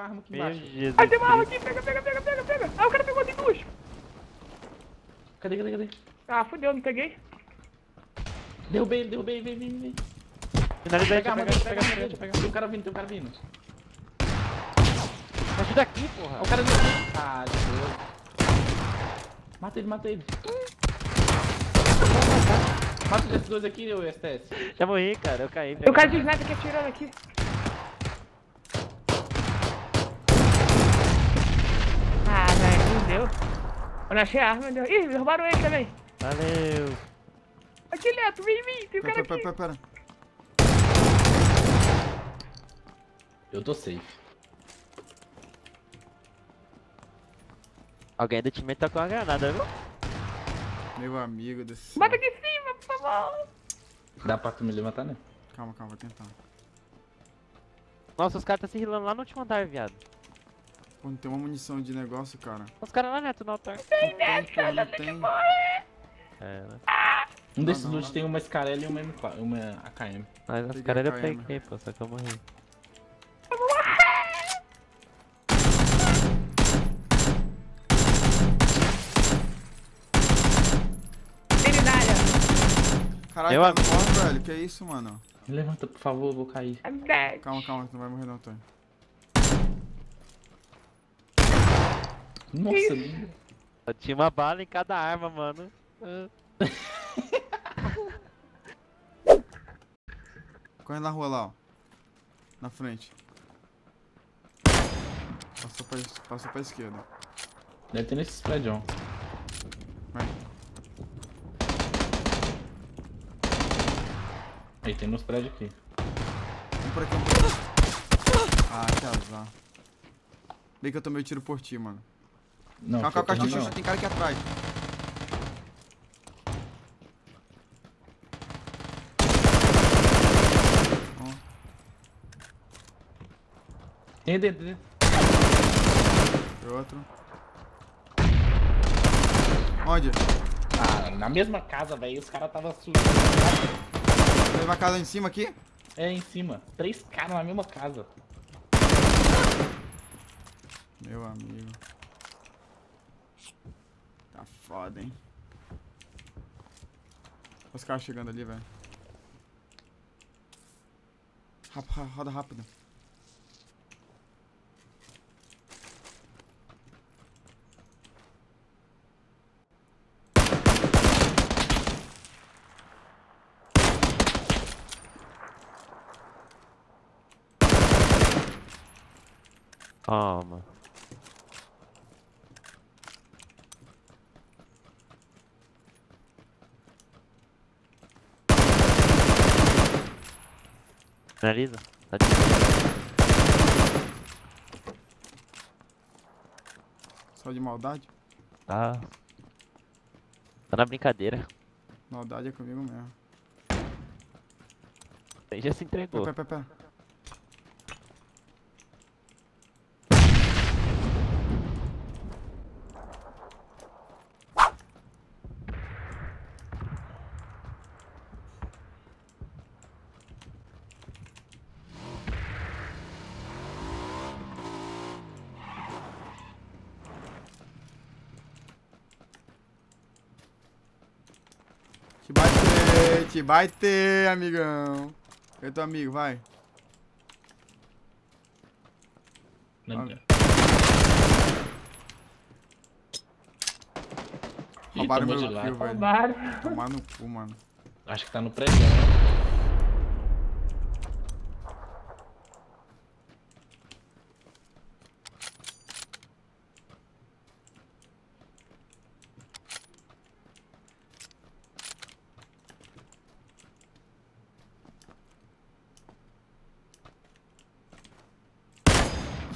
uma arma aqui embaixo. Ai, tem uma arma aqui, pega. Ah, o cara pegou de duas. Cadê? Ah, fodeu, não peguei. Derrubei, vem. Pega. Tem um cara vindo. Me ajuda aqui, porra. O cara veio. Ah, Deus. Mata ele. Mata esses dois aqui, o STS. Já morri, cara, eu caí. Tem um cara de sniper aqui atirando aqui. Ah, velho, não deu. Eu não achei a arma, deu. Ih, derrubaram ele também. Valeu. Aqui, Neto, vem em mim, tem um cara aqui. Pera. Eu tô safe. Alguém do time tá com uma granada, viu? Meu amigo desse... Bota aqui em cima, por favor! Dá pra tu me levantar, né? Calma, vou tentar. Nossa, os caras tá se rilando lá no último andar, viado. Pô, não tem uma munição de negócio, cara. Os caras lá, Neto, no altar. Tem, Neto, cara, tem que morrer! É, né? Um desses loot tem uma SCAR-L e uma M4, uma AKM. Mas a SCAR-L eu peguei, pô, só que eu morri. Caralho, tá morto, velho. Que isso, mano? Me levanta, por favor, eu vou cair. Calma, não vai morrer não, Tony. Nossa, lindo. Tinha uma bala em cada arma, mano. Corre na rua lá, ó. Na frente. Passou pra esquerda. Deve ter nesse prédio. Vai. Aí, tem uns prédios aqui. Um pra aqui. Ah, que azar. Bem que eu tomei o tiro por ti, mano. Não, calma, tem cara aqui atrás. Tem. Outro. Onde? Ah, na mesma casa, velho. Os caras estavam subindo. Teve a casa em cima aqui? É, em cima. 3 caras na mesma casa. Meu amigo. Tá foda, hein? Os caras chegando ali, velho. Roda rápido. Calma. Finaliza. Tá de... Só de maldade? Tá. Tá na brincadeira. Maldade é comigo mesmo. Ele já se entregou. Pera. Te bater, amigão. Eu tô amigo, vai. Roubaram meu kill, velho. Tomar no cu, mano. Acho que tá no prédio, né?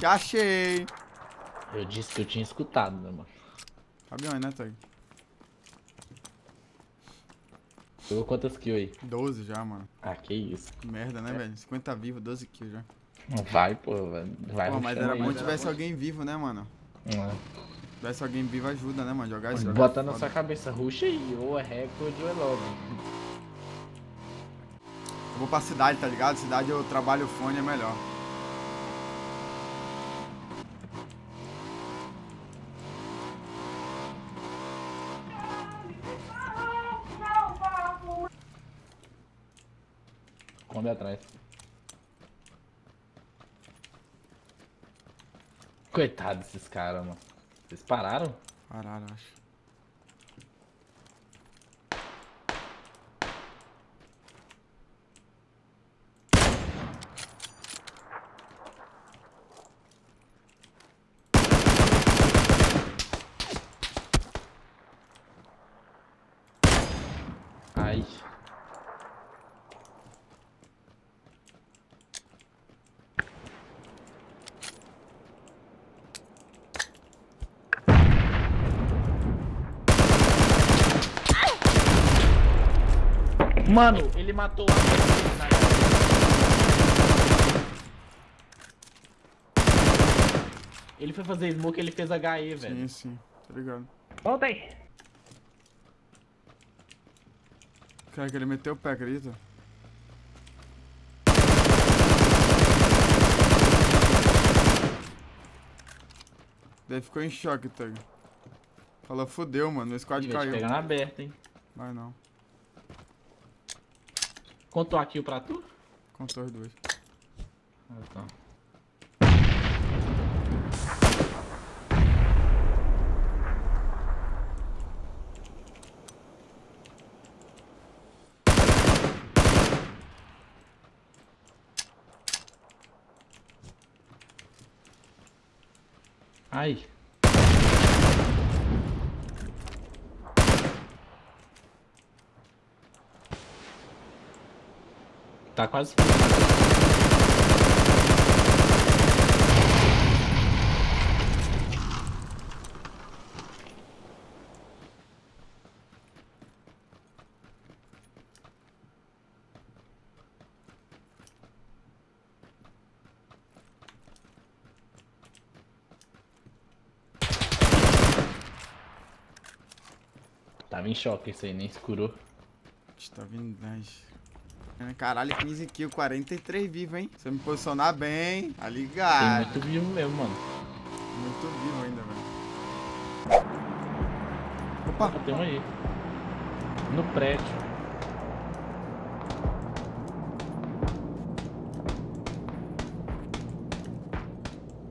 Achei! Eu disse que eu tinha escutado, meu irmão. Sabe onde, né, Tag? Pegou quantas kills aí? 12 já, mano. Ah, que isso. Merda, né, velho? 50 vivo, 12 kills já. Vai, pô, velho. Pô, mas era bom se tivesse alguém vivo, né, mano? Se tivesse alguém vivo ajuda, né, mano? Jogar isso. Bota na sua cabeça, ruxa aí. Ou é recorde ou é logo. Eu vou pra cidade, tá ligado? Cidade eu trabalho o fone, é melhor. esconde atrás. Coitado desses caras, mano. Vocês pararam? Pararam, acho. Ai. Mano, ele matou a... Ele foi fazer smoke, ele fez HE, velho. Sim, sim, tá ligado. Volta aí. Cara, que ele meteu o pé, acredita? Daí ficou em choque, Tug. Fala, fodeu, mano, o squad caiu. Vai pegar aberto, hein? Vai não. Contou aqui o pra tu? Contou os dois. Ah, tá. Ai. Tá quase. Tava em choque isso aí, nem escurou. Tá vindo 10. Caralho, 15 kills, 43 vivos, hein? Se eu me posicionar bem, tá ligado? Tem muito vivo mesmo, mano. Muito vivo ainda, velho. Opa! Tem um aí. No prédio.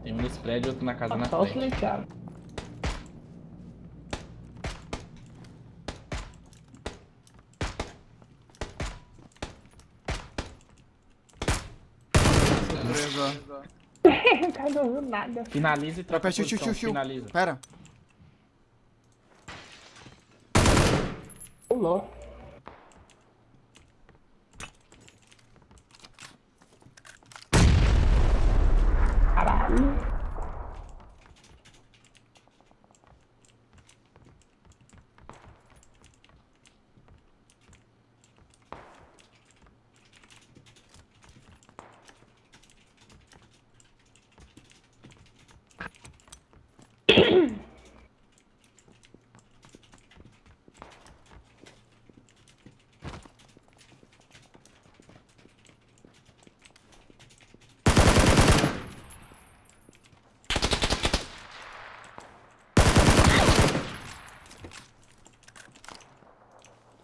Tem um nesse prédio, outro na casa na frente. Não viu nada. Finaliza e troca. Finaliza. Pera. Pulou. Caralho.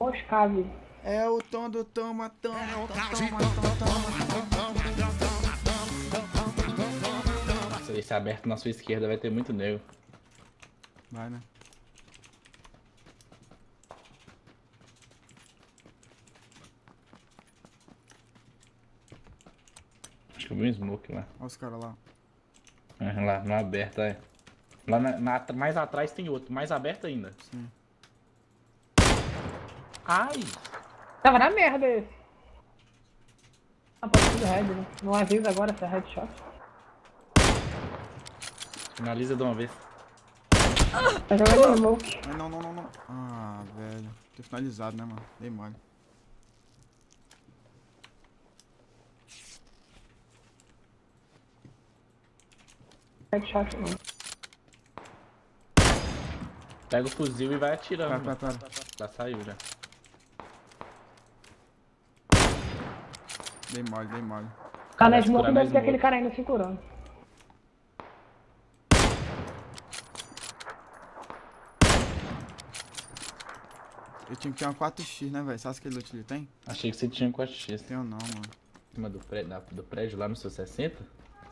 Oscar-L. É o tom do toma, toma, toma, toma, toma. Se deixar aberto na sua esquerda vai ter muito nego. Vai, né? Acho que eu vi um smoke lá. Olha os caras lá. É, lá, não aberto, é. Lá mais atrás tem outro, mais aberto ainda. Sim. Ai! Tava na merda esse. Ah, pode ser do head, né? Não avisa agora se é headshot. Finaliza de uma vez. Tá jogando smoke. Não, não, não, não. Ah, velho. Tô finalizado, né, mano? Dei mole. Headshot, não. Pega o fuzil e vai atirando. Para. Já saiu, já. Dei mole, dei mole. O cara na smoke deve ter aquele cara ainda segurando. Eu tinha que ter uma 4x, né, velho? Sabe aquele loot ele tem? Achei que você tinha 4x. Tenho não, mano. cima do prédio, do prédio lá no seu 60?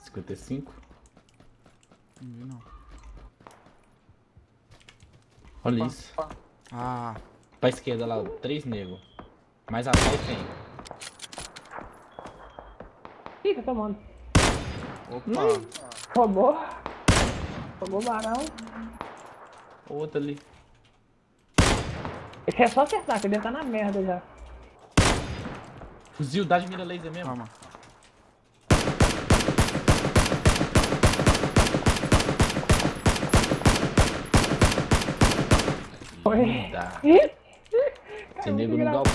55? Não vi não. Olha isso. Ah. Pra esquerda lá, 3 negros. Mais atrás tem. Ih, tá tomando. Opa. Roubou. Roubou o barão. Outro ali. Esse é só acertar, que ele tá na merda já. Fuzil, dá de mira laser mesmo? Calma. Oi. Esse nego não dá o pau.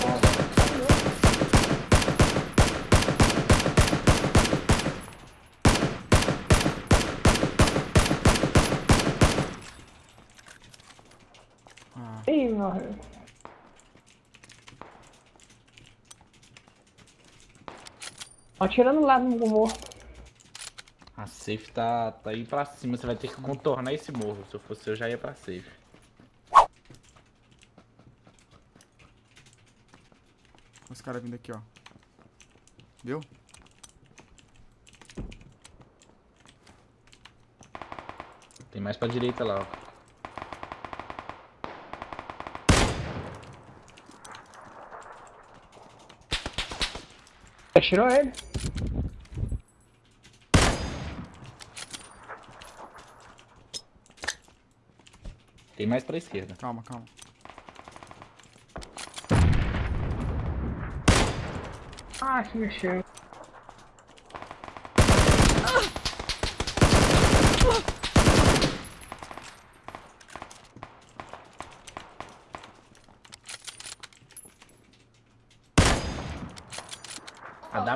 Ih, morreu. Atirando lá no morro. A safe tá aí pra cima. Você vai ter que contornar esse morro. Se eu fosse eu já ia pra safe. Os caras vindo aqui, ó. Deu? Tem mais pra direita lá, ó. Atirou ele. Tem mais pra esquerda. Calma, calma. Ah, que mexeu.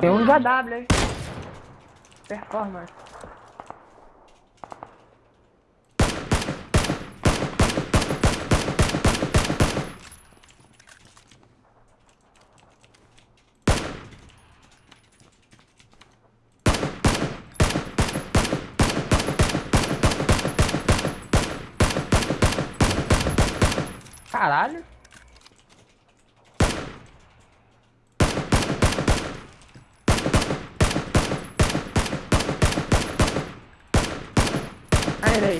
Tem um de AW aí. Performance. Caralho. Aí.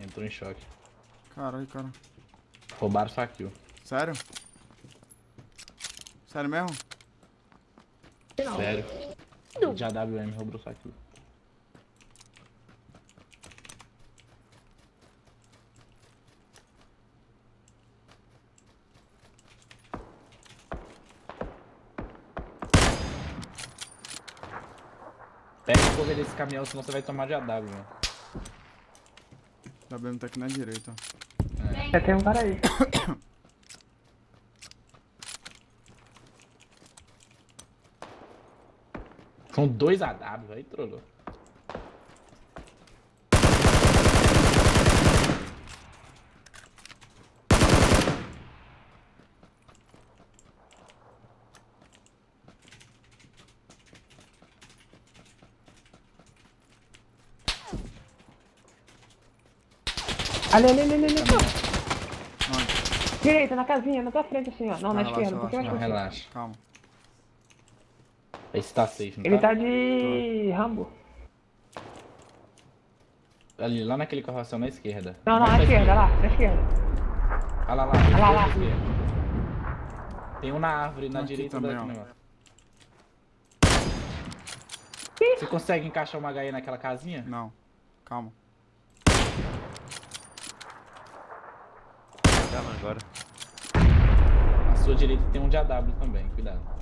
Entrou em choque. Caralho, cara. Roubaram só aqui. Sério? Sério mesmo? Não. Sério. Não. O de AWM roubou só aqui. Pega o cover desse caminhão, senão você vai tomar de AW, mano. O AWM tá aqui na direita. É. Já tem um cara aí. São 2 AW, aí trollou. Ali, ali, ali, ali, ali. Onde? Direita, na casinha, na tua frente assim, ó. Não, na esquerda, um pouquinho mais. Não, relaxa. Calma. Esse tá safe, não tá? Ele tá de... Rambo. Ali, lá naquele carroção, na esquerda. Não, não, na esquerda, lá, na esquerda. Olha lá, lá. Olha lá, lá. Tem um na árvore, na direita do negócio. Você consegue encaixar uma HE naquela casinha? Não. Calma. Agora. À sua direita tem um de AW também, cuidado.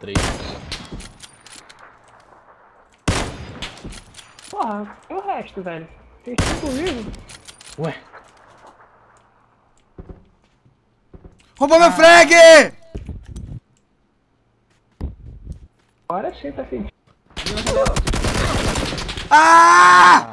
3. Porra, e o resto, velho? Tem 5 vivos? Ué. Roubou meu frag! Agora sim, tá fedido. Ah!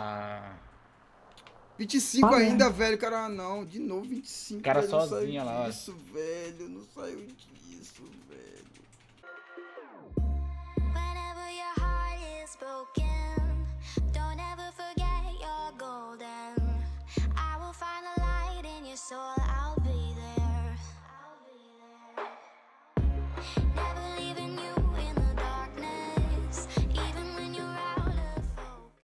25 ainda, velho. Cara, não. De novo 25. O cara velho, sozinho lá. Isso, velho. Não saiu disso, velho.